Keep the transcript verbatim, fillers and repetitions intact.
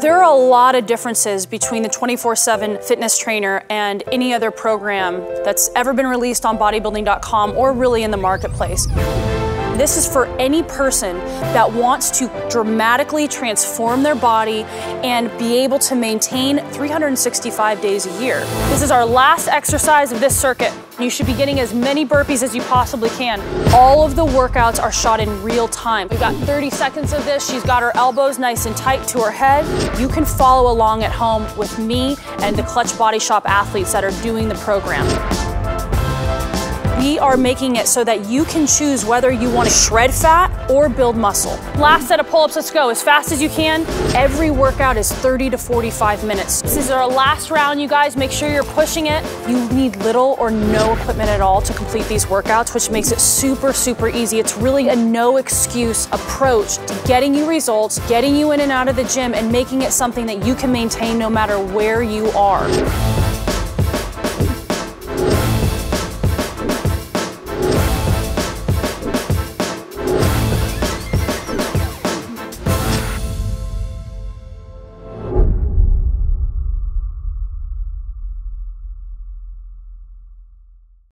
There are a lot of differences between the twenty-four seven fitness trainer and any other program that's ever been released on bodybuilding dot com or really in the marketplace. This is for any person that wants to dramatically transform their body and be able to maintain three hundred sixty-five days a year. This is our last exercise of this circuit. You should be getting as many burpees as you possibly can. All of the workouts are shot in real time. We've got thirty seconds of this. She's got her elbows nice and tight to her head. You can follow along at home with me and the Clutch Body Shop athletes that are doing the program. We are making it so that you can choose whether you want to shred fat or build muscle. Last set of pull-ups, let's go as fast as you can. Every workout is thirty to forty-five minutes. This is our last round, you guys. Make sure you're pushing it. You need little or no equipment at all to complete these workouts, which makes it super, super easy. It's really a no excuse approach to getting you results, getting you in and out of the gym, and making it something that you can maintain no matter where you are.